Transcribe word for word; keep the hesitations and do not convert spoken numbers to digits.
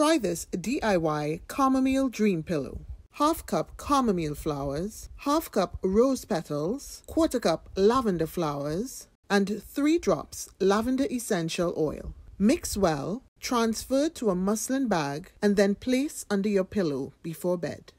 Try this D I Y chamomile dream pillow. Half cup chamomile flowers, half cup rose petals, quarter cup lavender flowers, and three drops lavender essential oil. Mix well, transfer to a muslin bag, and then place under your pillow before bed.